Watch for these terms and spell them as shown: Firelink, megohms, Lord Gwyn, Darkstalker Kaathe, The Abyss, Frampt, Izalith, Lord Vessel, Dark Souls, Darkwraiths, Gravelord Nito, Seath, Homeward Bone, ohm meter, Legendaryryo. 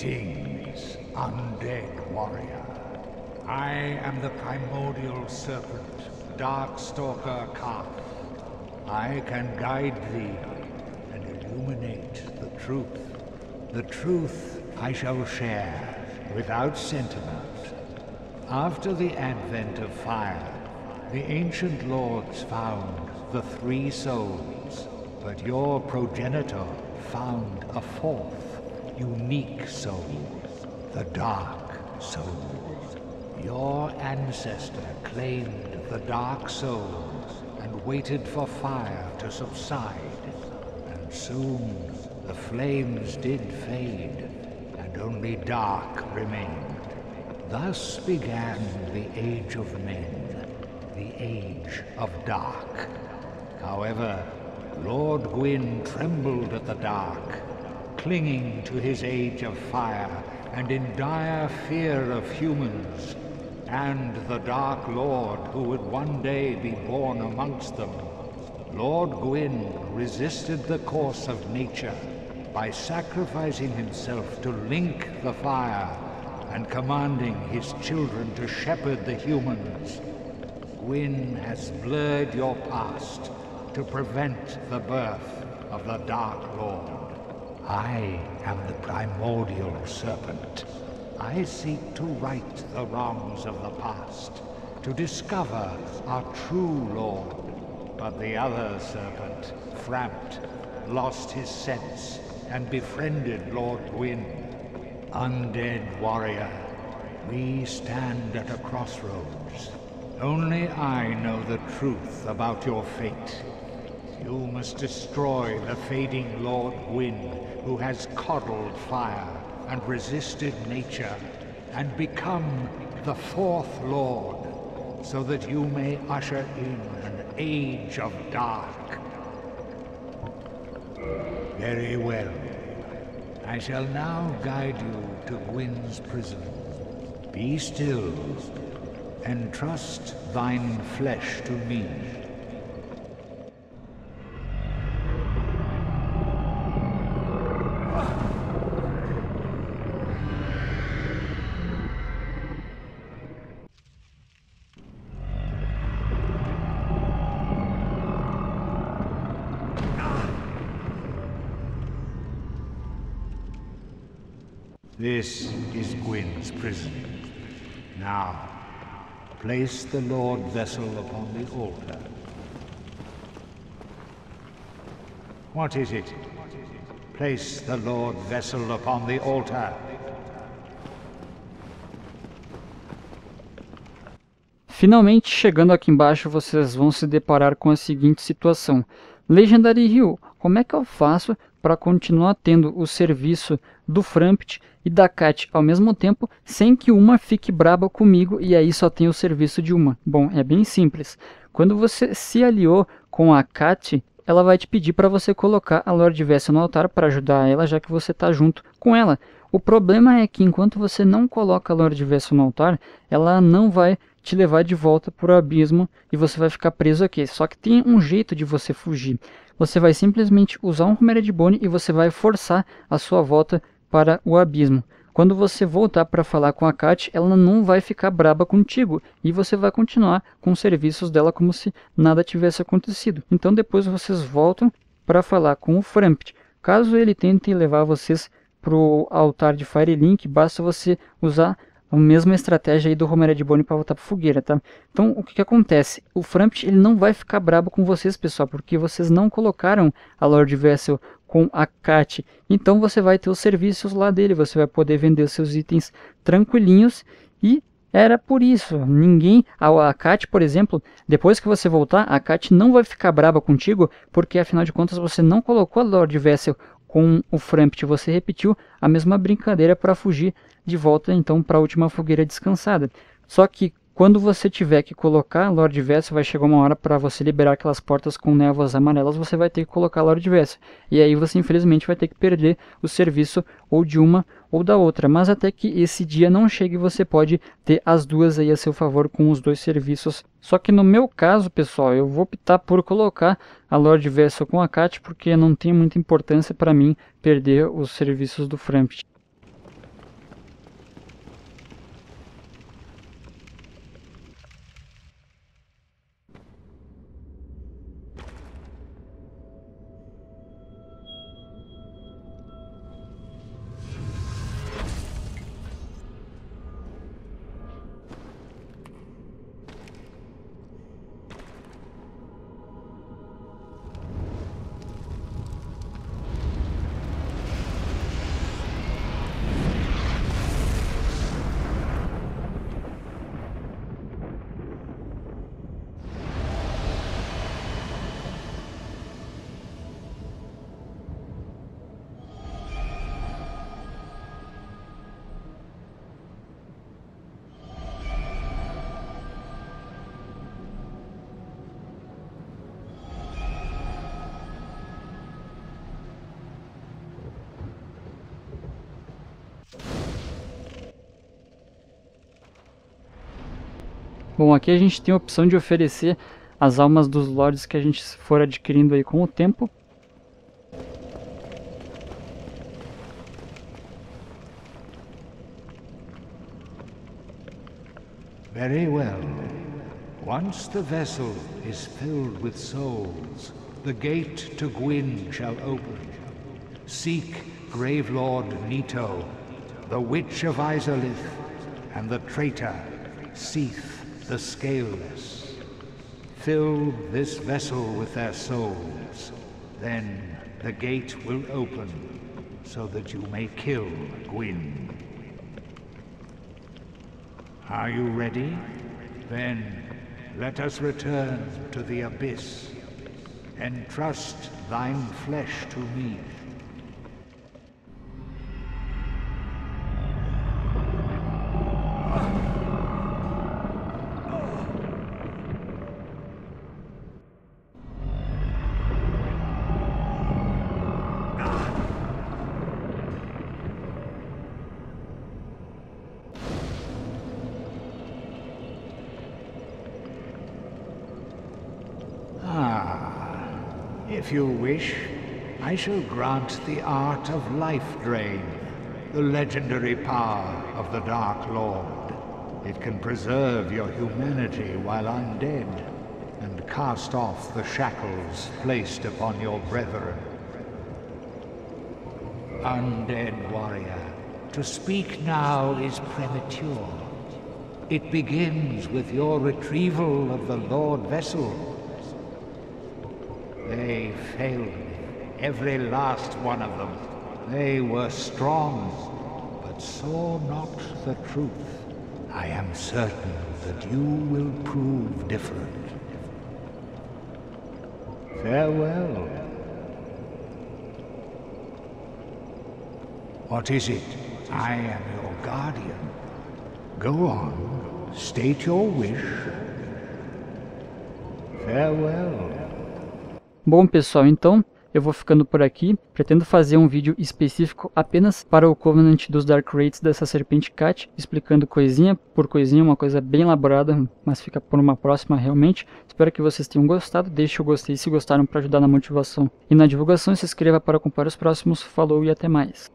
Greetings, undead warrior. I am the primordial serpent, Darkstalker Kaathe. I can guide thee and illuminate the truth. The truth I shall share without sentiment. After the advent of fire, the ancient lords found the three souls, but your progenitor found a fourth, unique soul, the Dark Soul. Your ancestor claimed the Dark Souls and waited for fire to subside, and soon the flames did fade, and only dark remained. Thus began the Age of Men, the Age of Dark. However, Lord Gwyn trembled at the dark, clinging to his Age of Fire, and in dire fear of humans, and the Dark Lord who would one day be born amongst them. Lord Gwyn resisted the course of nature by sacrificing himself to link the fire and commanding his children to shepherd the humans. Gwyn has blurred your past to prevent the birth of the Dark Lord. I am the primordial serpent. I seek to right the wrongs of the past, to discover our true Lord. But the other serpent, Frampt, lost his sense and befriended Lord Gwyn. Undead warrior, we stand at a crossroads. Only I know the truth about your fate. You must destroy the fading Lord Gwyn, who has coddled fire and resisted nature, and become the fourth Lord, so that you may usher in an Age of Dark. Very well. I shall now guide you to Gwyn's prison. Be still, and trust thine flesh to me. This is Gwyn's prison. Now, place the Lord Vessel upon the altar. What is it? Place the Lord Vessel upon the altar. Finalmente, chegando aqui embaixo, vocês vão se deparar com a seguinte situação. Legendaryryo, como é que eu faço para continuar tendo o serviço do Frampt e da Kaathe ao mesmo tempo, sem que uma fique braba comigo e aí só tenha o serviço de uma? Bom, é bem simples. Quando você se aliou com a Kaathe, ela vai te pedir para você colocar a Lord Vessel no altar para ajudar ela, já que você está junto com ela. O problema é que enquanto você não coloca a Lord Vessel no altar, ela não vai te levar de volta para o abismo e você vai ficar preso aqui. Só que tem um jeito de você fugir. Você vai simplesmente usar um Homeward Bone e você vai forçar a sua volta para o abismo. Quando você voltar para falar com a Kaathe, ela não vai ficar braba contigo e você vai continuar com os serviços dela como se nada tivesse acontecido. Então depois vocês voltam para falar com o Frampt. Caso ele tente levar vocês para o altar de Firelink, basta você usar a mesma estratégia aí do Homeward Bone para voltar para a fogueira, tá? Então, o que acontece? O Frampt, ele não vai ficar brabo com vocês, pessoal, porque vocês não colocaram a Lord Vessel com a Kaathe. Então, você vai ter os serviços lá dele, você vai poder vender os seus itens tranquilinhos e era por isso. Ninguém, a Kaathe, por exemplo, depois que você voltar, a Kaathe não vai ficar braba contigo, porque afinal de contas você não colocou a Lord Vessel com o Frampt, você repetiu a mesma brincadeira para fugir de volta então para a última fogueira descansada. Só que quando você tiver que colocar Lord Vessel, vai chegar uma hora para você liberar aquelas portas com névoas amarelas, você vai ter que colocar Lord Vessel. E aí você infelizmente vai ter que perder o serviço ou de uma ou da outra. Mas até que esse dia não chegue, você pode ter as duas aí a seu favor com os dois serviços. Só que no meu caso, pessoal, eu vou optar por colocar a Lord Vessel com a Kaathe, porque não tem muita importância para mim perder os serviços do Frampt. Bom, aqui a gente tem a opção de oferecer as almas dos lords que a gente for adquirindo aí com o tempo. Very well. Once the vessel is filled with souls, the gate to Gwyn shall open. Seek Gravelord Nito, the witch of Izalith, and the traitor, Seath the Scaleless. Fill this vessel with their souls, then the gate will open, so that you may kill Gwyn. Are you ready? Then let us return to the Abyss, and trust thine flesh to me. If you wish, I shall grant the art of life drain, the legendary power of the Dark Lord. It can preserve your humanity while undead, and cast off the shackles placed upon your brethren. Undead warrior, to speak now is premature. It begins with your retrieval of the Lord Vessel. They failed me, every last one of them. They were strong, but saw not the truth. I am certain that you will prove different. Farewell. What is it? I am your guardian. Go on, state your wish. Farewell. Bom, pessoal, então eu vou ficando por aqui. Pretendo fazer um vídeo específico apenas para o Covenant dos Darkwraiths, dessa serpente Kaathe, explicando coisinha por coisinha, uma coisa bem elaborada, mas fica por uma próxima realmente. Espero que vocês tenham gostado. Deixe o gostei se gostaram para ajudar na motivação e na divulgação. Se inscreva para acompanhar os próximos. Falou e até mais.